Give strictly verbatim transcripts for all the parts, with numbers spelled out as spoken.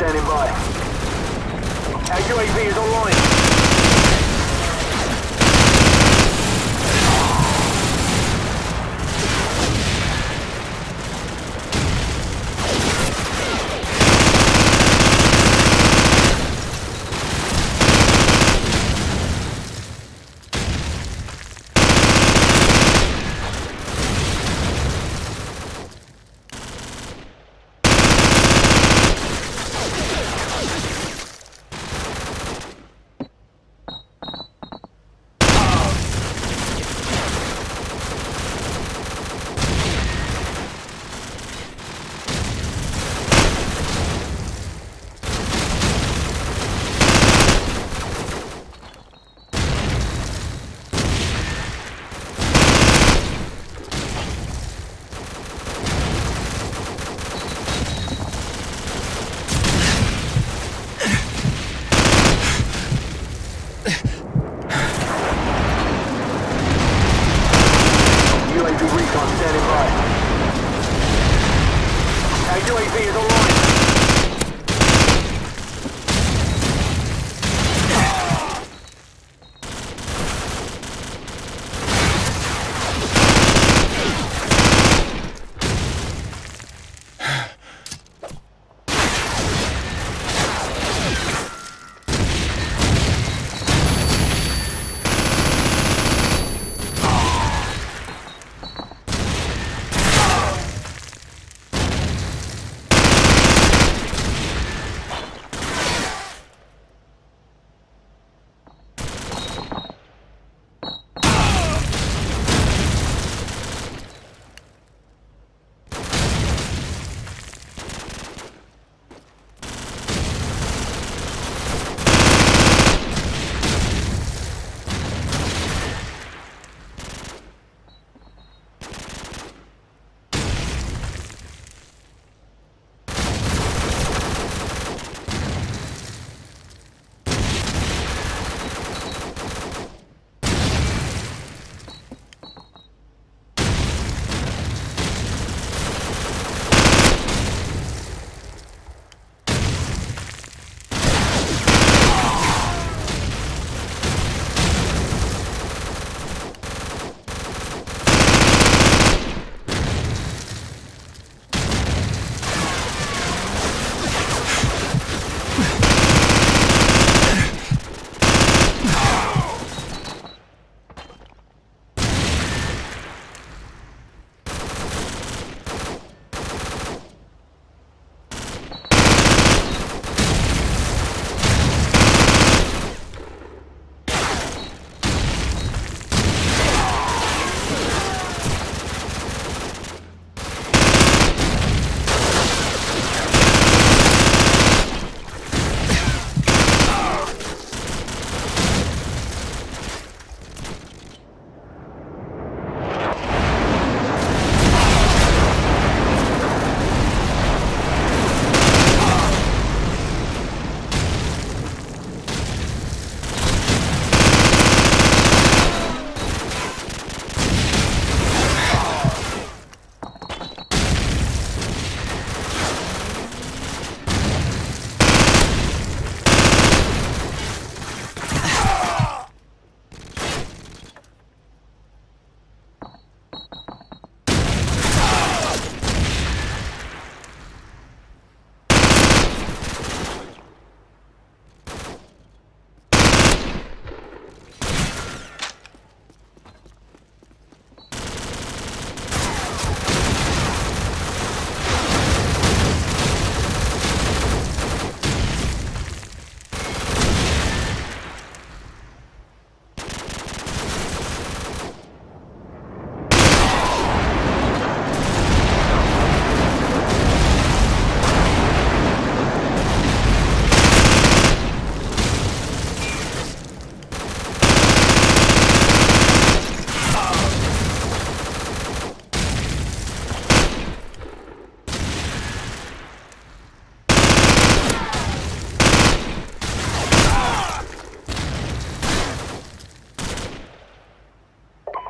standing by. Our U A V is online.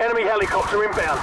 Enemy helicopter inbound.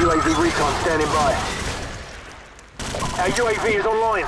U A V recon standing by. Our U A V is online.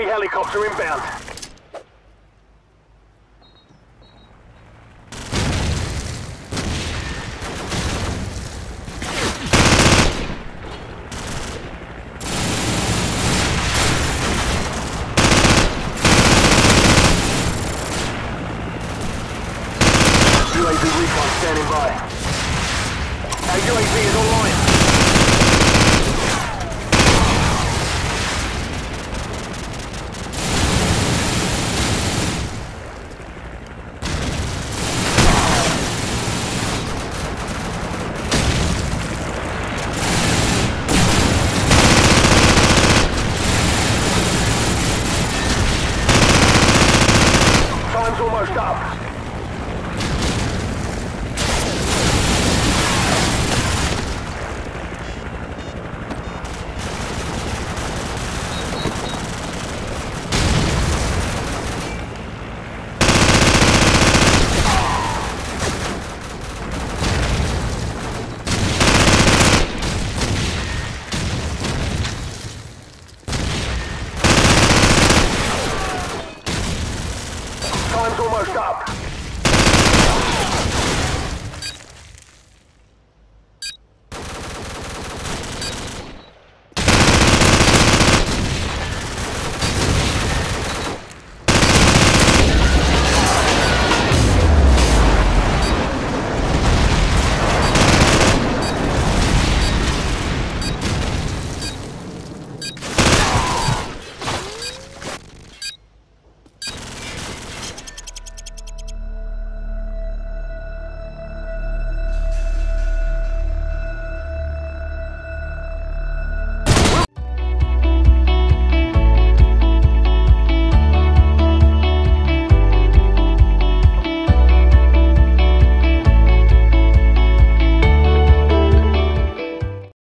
Helicopter inbound.